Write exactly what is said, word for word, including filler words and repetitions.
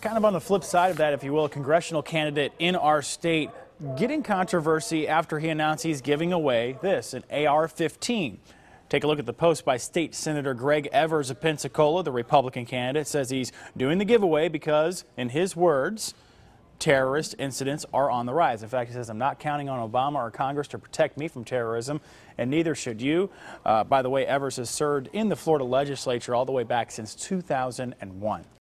Kind of on the flip side of that, if you will, a congressional candidate in our state getting controversy after he announced he's giving away this, an A R fifteen. Take a look at the post by State Senator Greg Evers of Pensacola. The Republican candidate says he's doing the giveaway because, in his words, terrorist incidents are on the rise. In fact, he says, I'm not counting on Obama or Congress to protect me from terrorism, and neither should you. Uh, by the way, Evers has served in the Florida legislature all the way back since two thousand one.